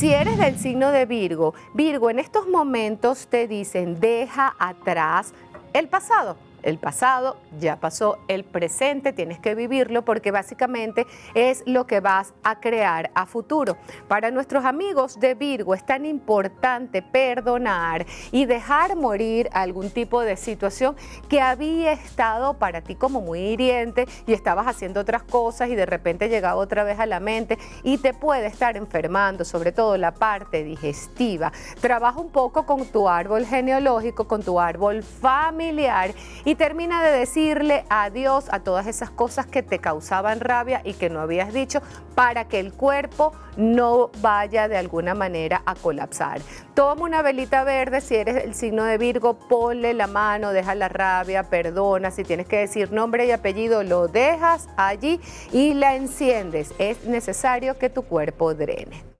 Si eres del signo de Virgo, Virgo, en estos momentos te dicen deja atrás el pasado. El pasado ya pasó, el presente tienes que vivirlo porque básicamente es lo que vas a crear a futuro. Para nuestros amigos de Virgo es tan importante perdonar y dejar morir algún tipo de situación que había estado para ti como muy hiriente y estabas haciendo otras cosas y de repente llegaba otra vez a la mente y te puede estar enfermando, sobre todo la parte digestiva. Trabaja un poco con tu árbol genealógico, con tu árbol familiar y termina de decirle adiós a todas esas cosas que te causaban rabia y que no habías dicho para que el cuerpo no vaya de alguna manera a colapsar. Toma una velita verde, si eres el signo de Virgo, ponle la mano, deja la rabia, perdona. Si tienes que decir nombre y apellido, lo dejas allí y la enciendes. Es necesario que tu cuerpo drene.